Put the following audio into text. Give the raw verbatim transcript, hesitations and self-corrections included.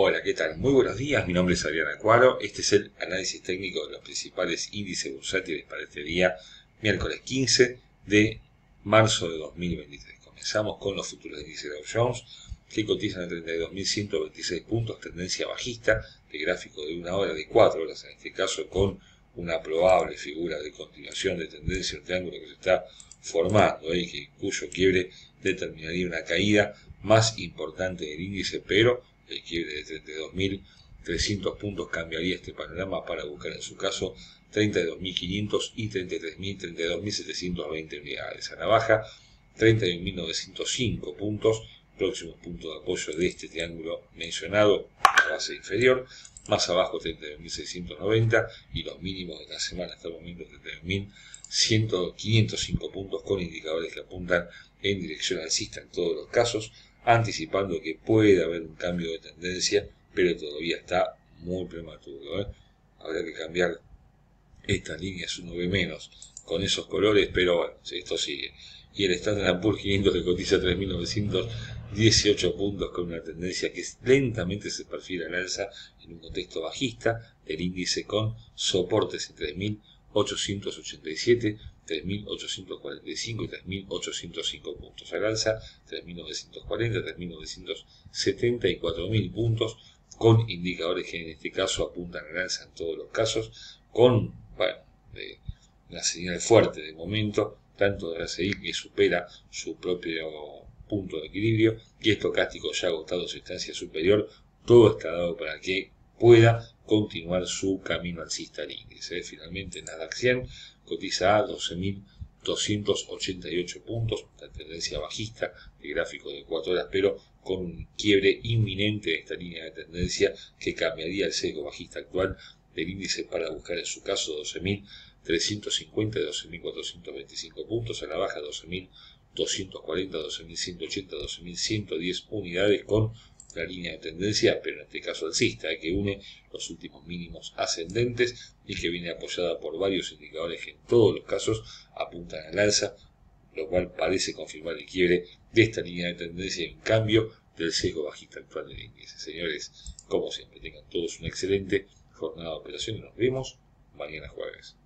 Hola, ¿qué tal? Muy buenos días, mi nombre es Adrián Aquaro. Este es el análisis técnico de los principales índices bursátiles para este día, miércoles quince de marzo de dos mil veintitrés. Comenzamos con los futuros de índice Dow Jones, que cotizan a treinta y dos mil ciento veintiséis puntos, tendencia bajista, de gráfico de una hora, de cuatro horas, en este caso con una probable figura de continuación de tendencia, un triángulo que se está formando, ¿eh? que, cuyo quiebre determinaría una caída más importante del índice, pero el quiebre de treinta y dos mil trescientos puntos cambiaría este panorama para buscar en su caso treinta y dos mil quinientos y treinta y tres mil, treinta y dos mil setecientos veinte unidades. A la baja, treinta y un mil novecientos cinco puntos, próximo punto de apoyo de este triángulo mencionado, la base inferior. Más abajo, treinta y dos mil seiscientos noventa y los mínimos de la semana hasta el momento, treinta y dos mil quinientos cinco puntos, con indicadores que apuntan en dirección alcista en todos los casos, anticipando que puede haber un cambio de tendencia, pero todavía está muy prematuro, ¿eh? Habrá que cambiar estas líneas uno B menos con esos colores, pero bueno, esto sigue. Y el Standard and Poor's quinientos que cotiza tres mil novecientos dieciocho puntos, con una tendencia que lentamente se perfila al alza en un contexto bajista del índice, con soportes en tres mil ochocientos ochenta y siete, tres mil ochocientos cuarenta y cinco y tres mil ochocientos cinco puntos. Al alza, tres mil novecientos cuarenta, tres mil novecientos setenta y cuatro mil puntos, con indicadores que en este caso apuntan al alza en todos los casos, con bueno, eh, una señal fuerte de momento, tanto de R S I, que supera su propio punto de equilibrio, y estocástico ya agotado su instancia superior. Todo está dado para que pueda continuar su camino alcista al índice. Finalmente, Nasdaq cien cotiza a doce mil doscientos ochenta y ocho puntos, la tendencia bajista de gráfico de cuatro horas, pero con un quiebre inminente de esta línea de tendencia que cambiaría el sesgo bajista actual del índice para buscar en su caso doce mil trescientos cincuenta, doce mil cuatrocientos veinticinco puntos. A la baja, doce mil doscientos cuarenta, doce mil ciento ochenta, doce mil ciento diez unidades, con la línea de tendencia, pero en este caso alcista, que une los últimos mínimos ascendentes y que viene apoyada por varios indicadores que en todos los casos apuntan al alza, lo cual parece confirmar el quiebre de esta línea de tendencia y un cambio del sesgo bajista actual del índice. Señores, como siempre, tengan todos una excelente jornada de operación y nos vemos mañana jueves.